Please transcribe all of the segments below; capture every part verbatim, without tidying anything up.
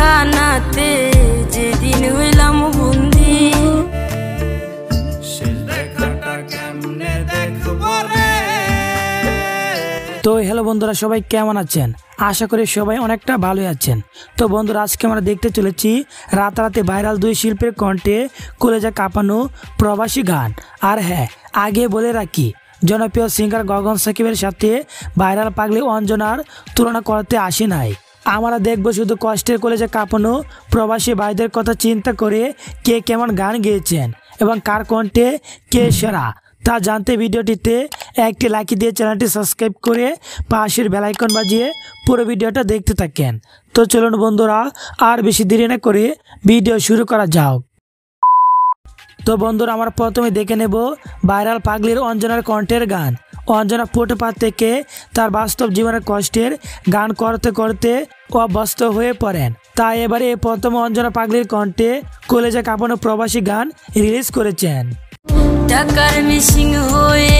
তো হ্যালো বন্ধুরা, সবাই কেমন আছেন? আশা করি সবাই অনেকটা ভালোই আছেন। তো বন্ধুরা, আজকে আমরা দেখতে চলেছি রাতারাতি ভাইরাল দুই শিল্পীর কণ্ঠে কলেজা কাঁপানো প্রবাসী গান। আর হ্যাঁ, আগে বলে রাখি, জনপ্রিয় সিঙ্গার গগন সাকিবের সাথে ভাইরাল পাগলি অঞ্জনার তুলনা করতে আসি নাই। আমরা দেখব শুধু কষ্টের কলেজা কাঁপানো প্রবাসী ভাইদের কথা চিন্তা করে কে কেমন গান গেয়েছেন এবং কার কণ্ঠে কে সেরা তা জানতে ভিডিওটিতে একটি লাইক দিয়ে চ্যানেলটি সাবস্ক্রাইব করে পাশের বেল আইকন বাজিয়ে পুরো ভিডিওটা দেখতে থাকেন। তো চলুন বন্ধুরা, আর বেশি দেরি না করে ভিডিও শুরু করা যাও। তো বন্ধুরা, আমরা প্রথমে দেখে নেব ভাইরাল পাগলির অঞ্জনার কণ্ঠের গান। অঞ্জনা ফুটপাত থেকে তার বাস্তব জীবনের কষ্টের গান করতে করতে অভ্যস্ত হয়ে পড়েন। তাই এবারে প্রথম অঞ্জনা পাগলির কণ্ঠে কলেজা কাঁপানো প্রবাসী গান রিলিজ করেছেন। টাকার মিসিং হয়ে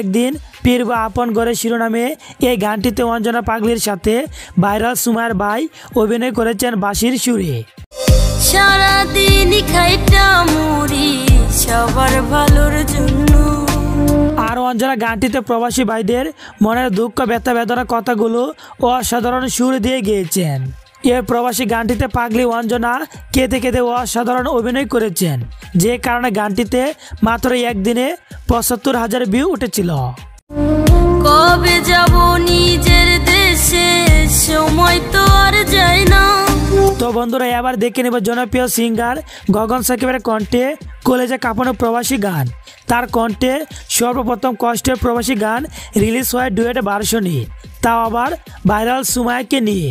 একদিন ফিরব আপন ঘরে শিরোনামে এই গানটিতে অঞ্জনা পাগলির সাথে ভাইরাল সুমার ভাই অভিনয় করেছেন বাঁশির সুরে। সারাদিন খাইটা মুড়ি সবার ভালোর জন্য। আর অঞ্জনা গানটিতে প্রবাসী ভাইদের মনের দুঃখ ব্যথা বেদনা কথাগুলো অসাধারণ সুর দিয়ে গেয়েছেন। এ প্রবাসী গানটিতে পাগলি অঞ্জনা কেঁদে কেঁদে অসাধারণ অভিনয় করেছেন, যে কারণে গানটিতে মাত্র একদিনে পঁচাত্তর হাজার ভিউ উঠেছিল। কবে যাব নিজের দেশে, সময় তো আর যায় না। তো বন্ধুরা, এবার দেখে নেব জনপ্রিয় সিঙ্গার গগন সাকিবের কণ্ঠে কলেজা কাঁপানো প্রবাসী গান। তার কণ্ঠে সর্বপ্রথম কষ্টের প্রবাসী গান রিলিজ হয় ডুয়েট ভার্সনে, তাও আবার ভাইরাল সুমায়াকে নিয়ে।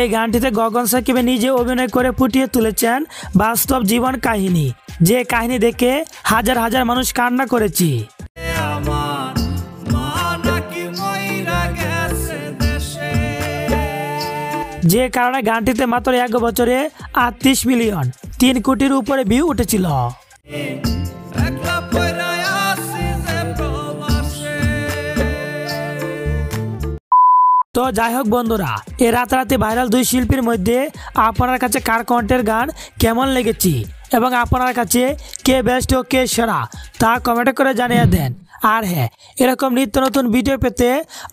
এই গানটিতে গগন সাকিব নিজে অভিনয় করে ফুটিয়ে তুলেছেন বাস্তব জীবন কাহিনী, যে কাহিনী দেখে হাজার হাজার মানুষ কান্না করেছে। যে কারণে গানটিতে মাত্র এক বছরে আটত্রিশ মিলিয়ন তিন কোটির উপরে ভিউ উঠেছিল। তো যাই হোক বন্ধুরা, এ রাতারাতি ভাইরাল দুই শিল্পীর মধ্যে আপনার কাছে কার কণ্ঠের গান কেমন লেগেছে এবং আপনার কাছে কে বেস্ট ও কে সেরা তা কমেন্ট করে জানিয়ে দেন। আর হ্যাঁ, এরকম নিত্য নতুন ভিডিও পেতে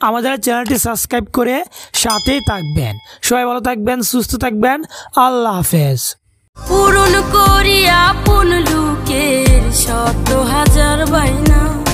আমাদের চ্যানেলটি সাবস্ক্রাইব করে সাথেই থাকবেন। সবাই ভালো থাকবেন, সুস্থ থাকবেন। আল্লাহ হাফেজ। পূরণ করি আপন লোকের শত হাজার বায়না।